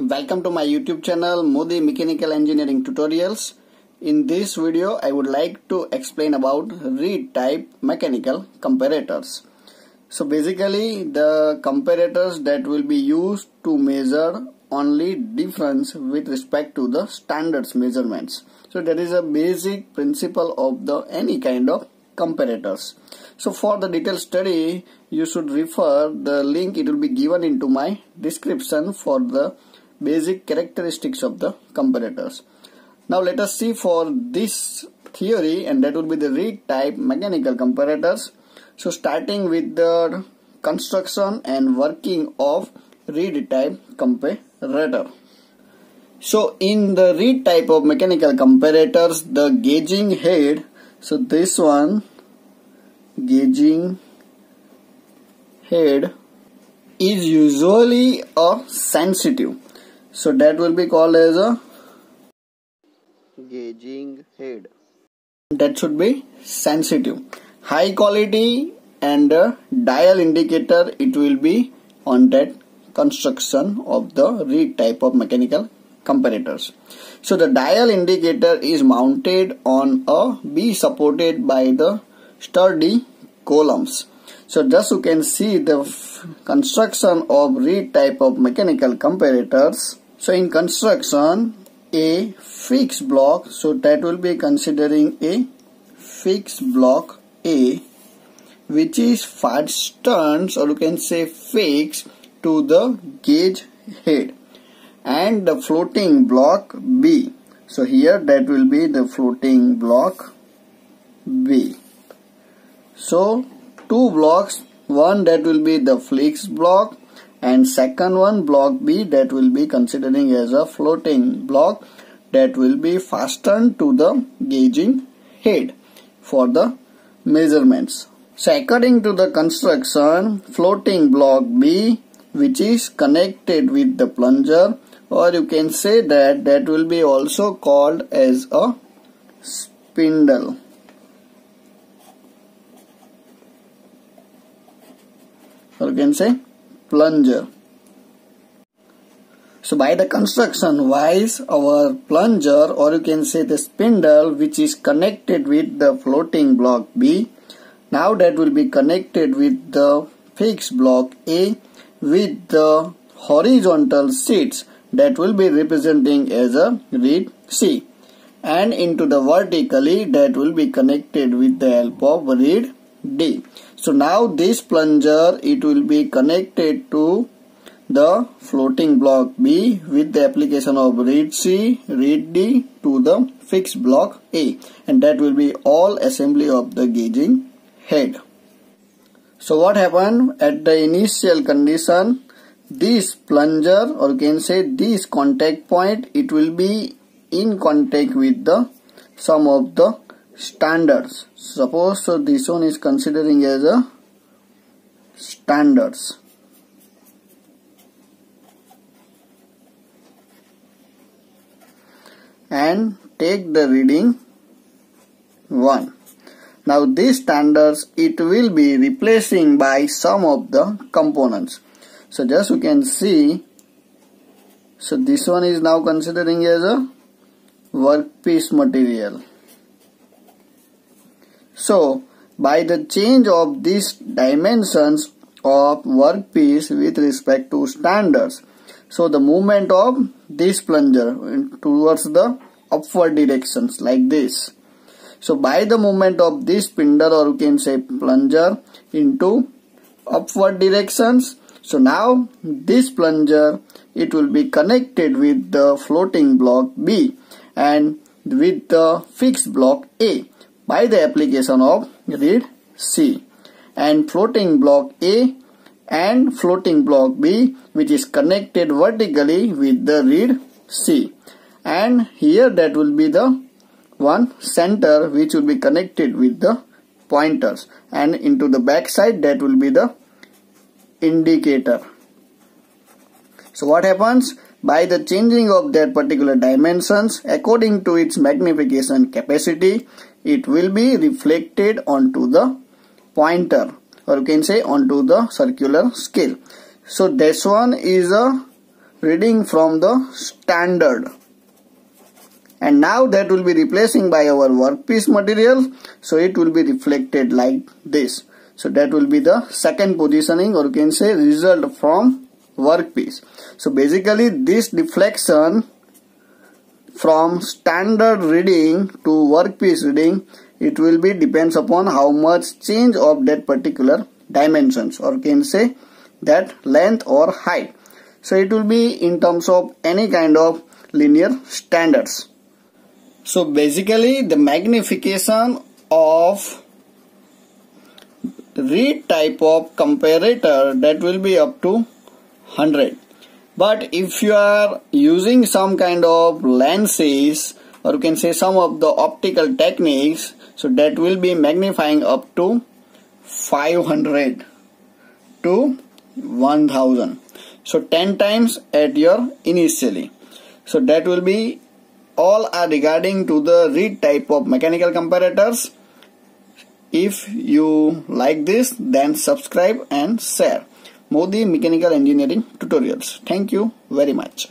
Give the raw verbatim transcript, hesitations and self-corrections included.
Welcome to my YouTube channel Modi Mechanical Engineering Tutorials. In this video I would like to explain about read type mechanical comparators. So basically the comparators that will be used to measure only difference with respect to the standards measurements. So that is a basic principle of the any kind of comparators. So for the detailed study you should refer the link, it will be given into my description for the basic characteristics of the comparators. Now let us see for this theory, and that would be the read type mechanical comparators. So starting with the construction and working of read type comparator. So in the read type of mechanical comparators, the gauging head, so this one gauging head is usually a sensitive. So that will be called as a gauging head. That should be sensitive. High quality and the dial indicator, it will be on that construction of the read type of mechanical comparators. So the dial indicator is mounted on a B supported by the sturdy columns. So thus you can see the construction of read type of mechanical comparators. So in construction, a fixed block, so that will be considering a fixed block A, which is fastened, or you can say fixed to the gauge head, and the floating block B. So here that will be the floating block B. So two blocks, one that will be the fixed block and second one block B that will be considering as a floating block, that will be fastened to the gauging head for the measurements. So according to the construction, floating block B, which is connected with the plunger, or you can say that that will be also called as a spindle. Or you can say plunger. So by the construction wise, our plunger, or you can say the spindle, which is connected with the floating block B, now that will be connected with the fixed block A with the horizontal sheets, that will be representing as a reed C, and into the vertically that will be connected with the help of reed D. So now this plunger, it will be connected to the floating block B with the application of reed C, reed D to the fixed block A, and that will be all assembly of the gauging head. So what happened at the initial condition, this plunger, or you can say this contact point, it will be in contact with the some of the standards. Suppose so this one is considering as a standards. And take the reading one. Now these standards, it will be replacing by some of the components. So just you can see, so this one is now considering as a workpiece material. So by the change of these dimensions of workpiece with respect to standards, so the movement of this plunger towards the upward directions like this. So by the movement of this spindle, or you can say plunger, into upward directions, so now this plunger, it will be connected with the floating block B and with the fixed block A by the application of reed C, and floating block A and floating block B, which is connected vertically with the reed C, and here that will be the one center which will be connected with the pointers, and into the back side that will be the indicator. So what happens by the changing of their particular dimensions according to its magnification capacity, it will be reflected onto the pointer, or you can say onto the circular scale. So this one is a reading from the standard. And now that will be replacing by our workpiece material, so it will be reflected like this. So that will be the second positioning, or you can say result from workpiece. So basically this deflection from standard reading to workpiece reading, it will be depends upon how much change of that particular dimensions, or you can say that length or height. So it will be in terms of any kind of linear standards. So basically the magnification of read type of comparator, that will be up to one hundred. But if you are using some kind of lenses, or you can say some of the optical techniques, so that will be magnifying up to five hundred to one thousand. So ten times at your initially. So that will be all are regarding to the read type of mechanical comparators. If you like this, then subscribe and share. Modi Mechanical Engineering Tutorials. Thank you very much.